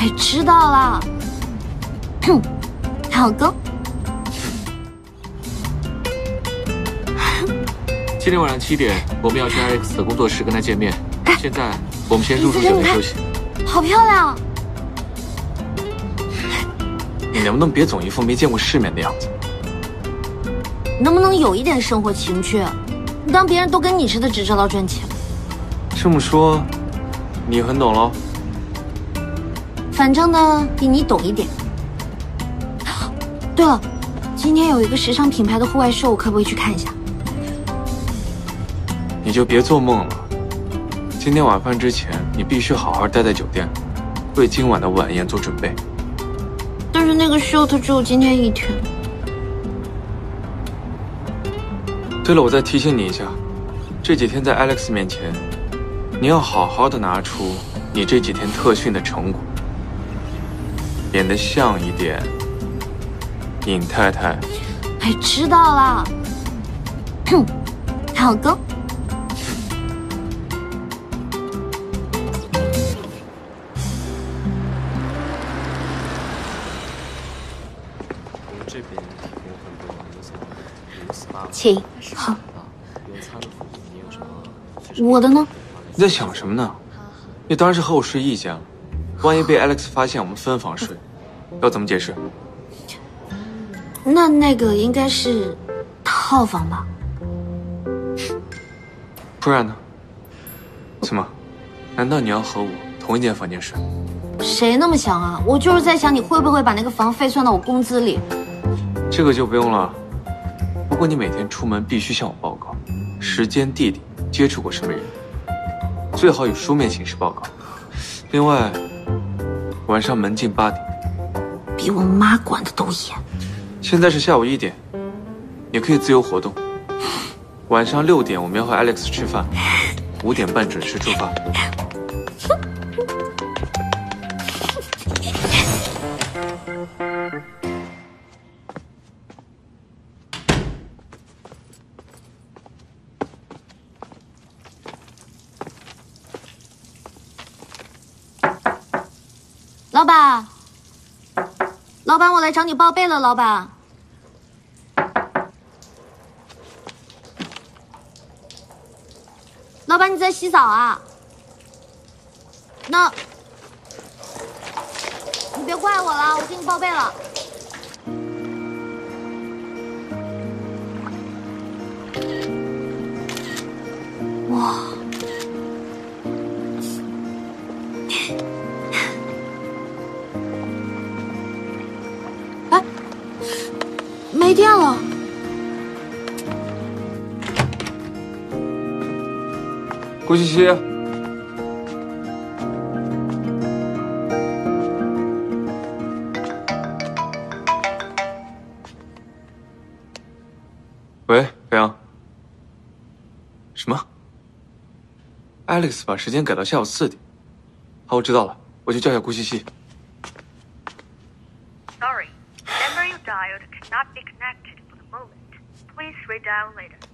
哎，知道了。哼，好勾。今天晚上7点，我们要去 Alex 的工作室跟他见面。现在我们先入住酒店休息。好漂亮！你能不能别总一副没见过世面的样子？能不能有一点生活情趣？当别人都跟你似的，只知道赚钱。这么说，你很懂喽？反正呢，比你懂一点。对了，今天有一个时尚品牌的户外秀，我可不可以去看一下？你就别做梦了。今天晚饭之前，你必须好好待在酒店，为今晚的晚宴做准备。但是那个秀它只有今天一天。对了，我再提醒你一下，这几天在 Alex 面前，你要好好的拿出你这几天特训的成果，演得像一点尹太太。哎，知道了。哼，好勾。请。好。我的呢？你在想什么呢？你当然是和我睡一间了，万一被 Alex 发现我们分房睡，要怎么解释？那个应该是套房吧？不然呢？怎么？难道你要和我同一间房间睡？谁那么想啊？我就是在想你会不会把那个房费算到我工资里。这个就不用了。不过你每天出门必须向我报告时间、地点、接触过什么人，最好以书面形式报告。另外，晚上门禁8点，比我妈管的都严。现在是下午1点，你可以自由活动。晚上6点我们要和 Alex 吃饭，5点半准时出发。老板，我来找你报备了。老板，老板你在洗澡啊？那，你别怪我了，我给你报备了。哇！没电了，顾西西，喂，飞扬，什么 ？Alex 把时间改到下午4点。好，我知道了，我去叫一下顾西西。Sorry, number you dialed cannot be connected for the moment. Please redial later.